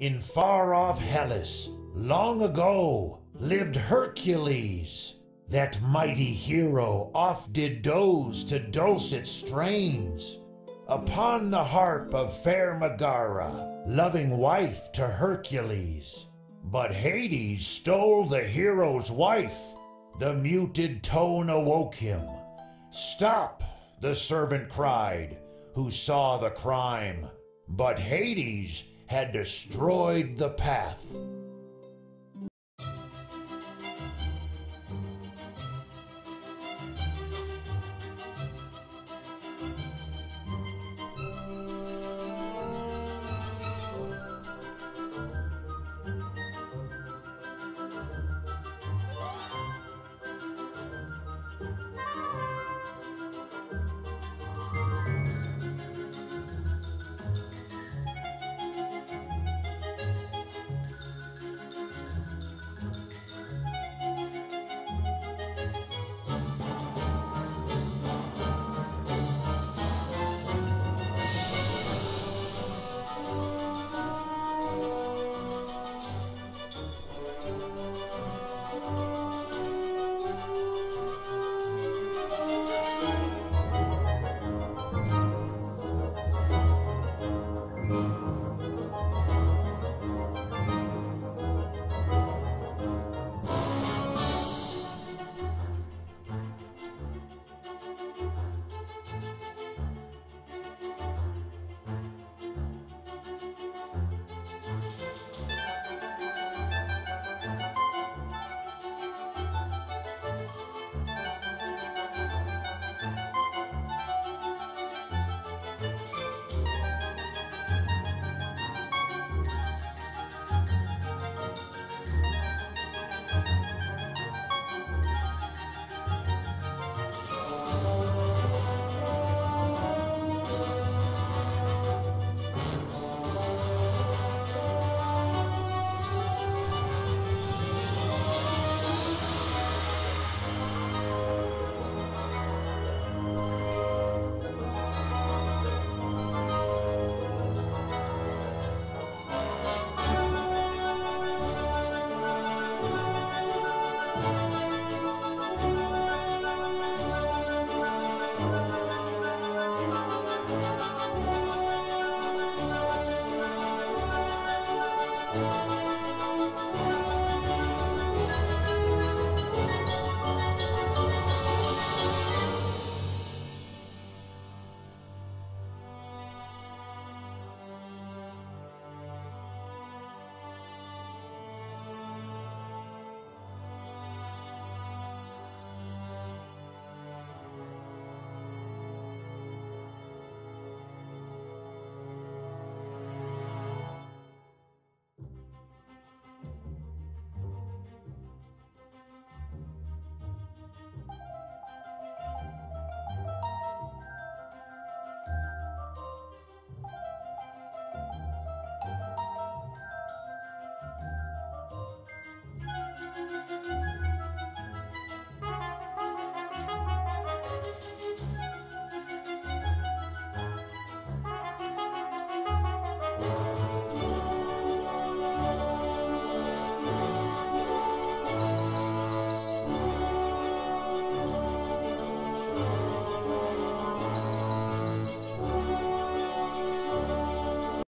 In far-off Hellas, long ago, lived Hercules. That mighty hero oft did doze to dulcet strains upon the harp of fair Megara, loving wife to Hercules. But Hades stole the hero's wife. The muted tone awoke him. "Stop!" the servant cried, who saw the crime. But Hades had destroyed the path.